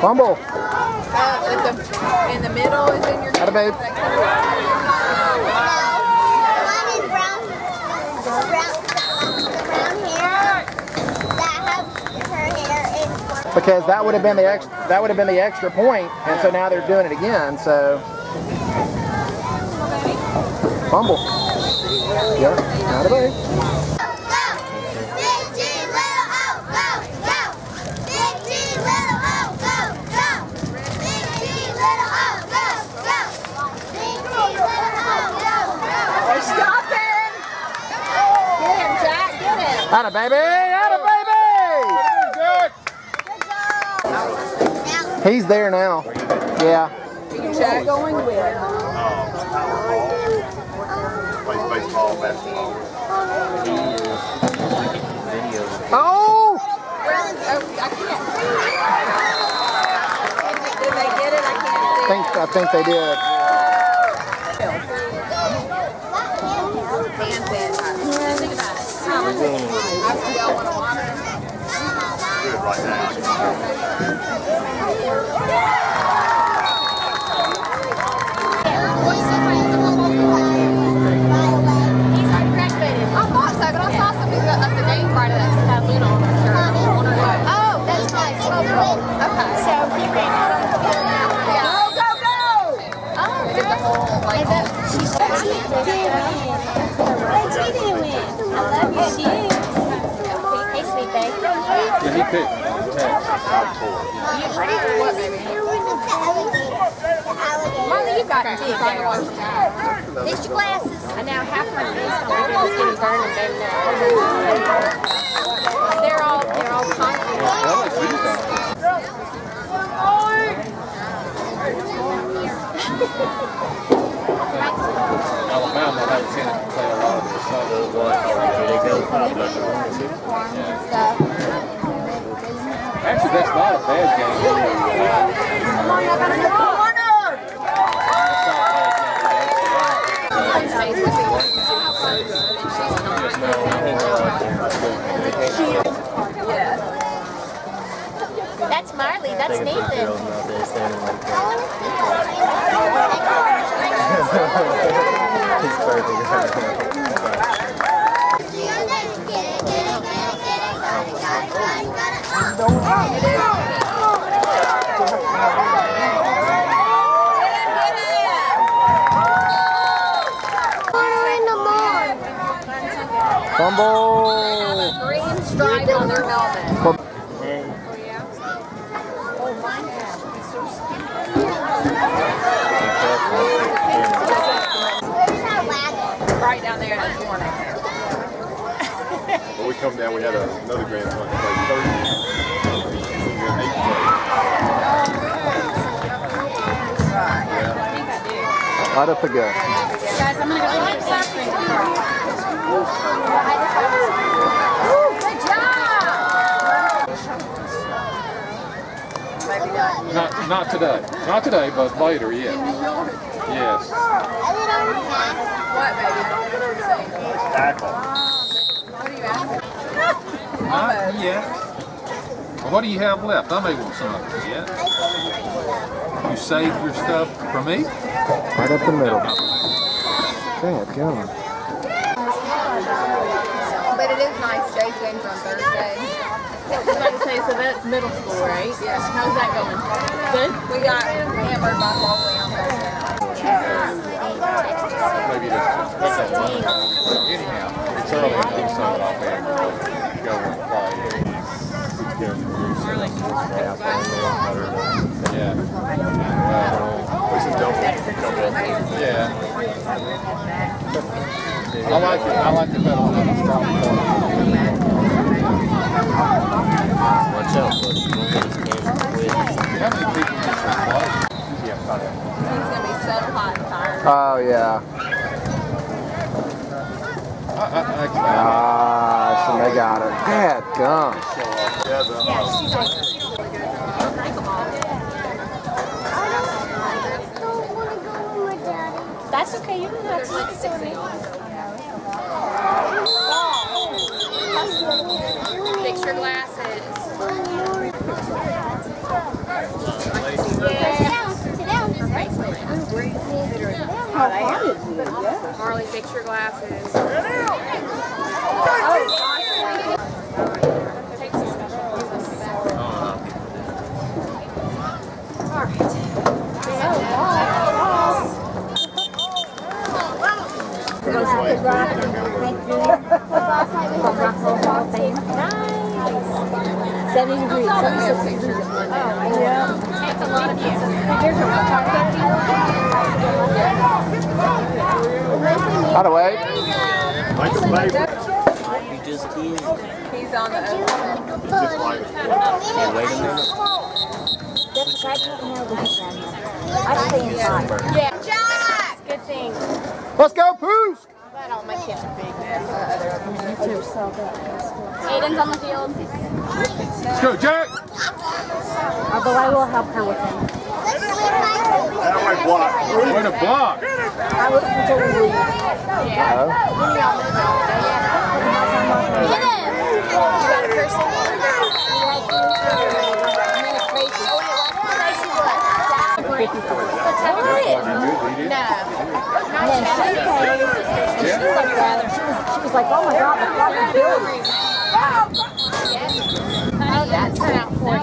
Fumble. In the middle is in your hand. Babe. The brown hair that has her hair in. Because that would have been the extra point, and so now they're doing it again. So fumble. Yeah, out of babe. Atta baby! Atta baby! Good job! He's there now. Yeah. Jack going with. Plays baseball, basketball. Oh! I can't see. Did they get it? I think they did. Fix your glasses. I now half my face is getting burned and banged up. They're all Alabama has seen it play a lot of Actually, that's not a bad game. That's Marley, that's Nathan. Fumble. A green stripe on their helmet. Right down there in the corner. When we come down, we had another grand one. Right up again. Guys, I'm going to go get something. Good job! Not today. Not today, but later, yes. Yes. What, baby? What are you asking? Not yet. What do you have left? I may want some of it yet. You saved your stuff for me? Right up the middle. Bad God. Games on Thursday. I was about to say, so that's middle school, right? Yes. How's that going? Good? We got hammered by Foley on Thursday. Maybe it is. Anyhow, it's early in the summer. I'll be able to go and play. Yeah. I like the better. Watch out, buddy. You don't get this game quick. How many people do this one? Yeah, I'm sorry. It's going to be so hot and tired. Oh, yeah. So they got it. Bad gum. Yeah, she's like, she don't want to go. She don't like them all. I don't want to go with my daddy. That's okay. You don't have to like 6 8. Fix your glasses. Carly, fix your glasses. Oh, gosh. Nice. 70 degrees. Takes a lot of pictures. By the way, he's on the Good thing. Let's go, Poosk! All my kids are big now. Aiden's on the field. Let's go, Jack! Although I will help her with him. Way to block! I look for Jordan. Get him! You got a person. She was like, oh my God, the building. Oh, that's out for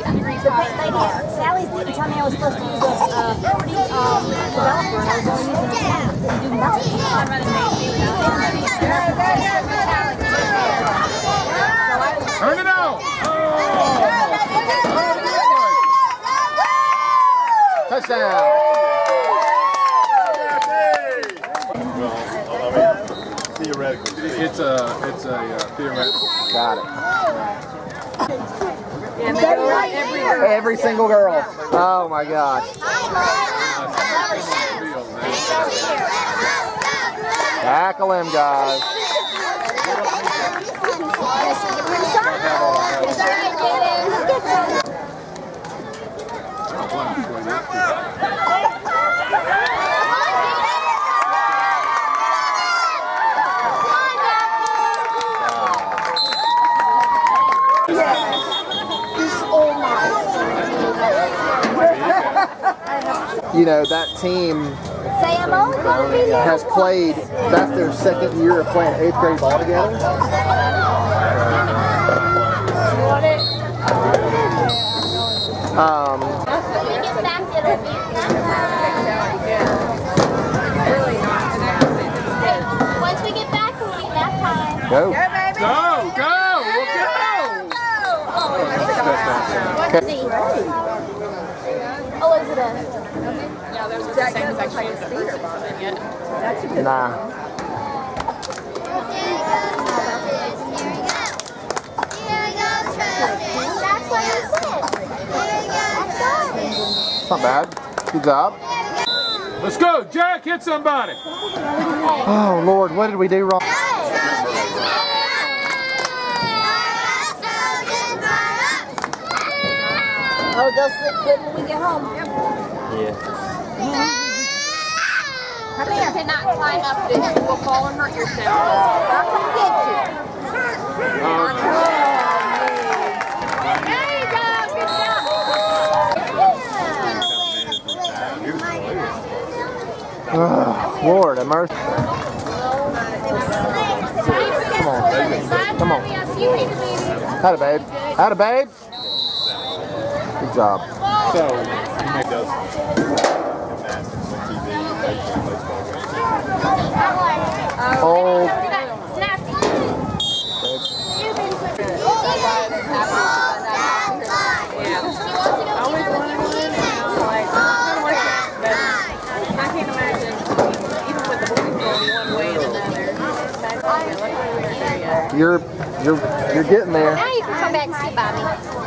Sally's didn't tell me I was supposed to use this developer. I was only using the app to do nothing. Turn it out! Oh. Touchdown! It's a theoretical. Got it. Yeah, every single girl. Oh my gosh. Tackle him, guys. You know, that team has played, that's their second year of playing 8th grade ball together. Once we get back, we'll be back time. Go, baby! Go, go! Oh, is it a... There's a second section of the first one yet. That's a good one. Nah. That's what I said. It's not bad. Good job. Let's go, Jack, hit somebody. Oh, Lord, what did we do wrong? Oh, they'll sleep good when we get home. Yeah. I cannot climb up this. You will fall and hurt yourself. I'll come get you. There you go. Good job. Oh, Lord, I'm mercy. Come on, baby. Come on. Atta, babe. Atta, babe. Good job. So, you make those. Oh. I can't imagine, even with the boys going one way and another. You're getting there. Now you can come back and sit by me.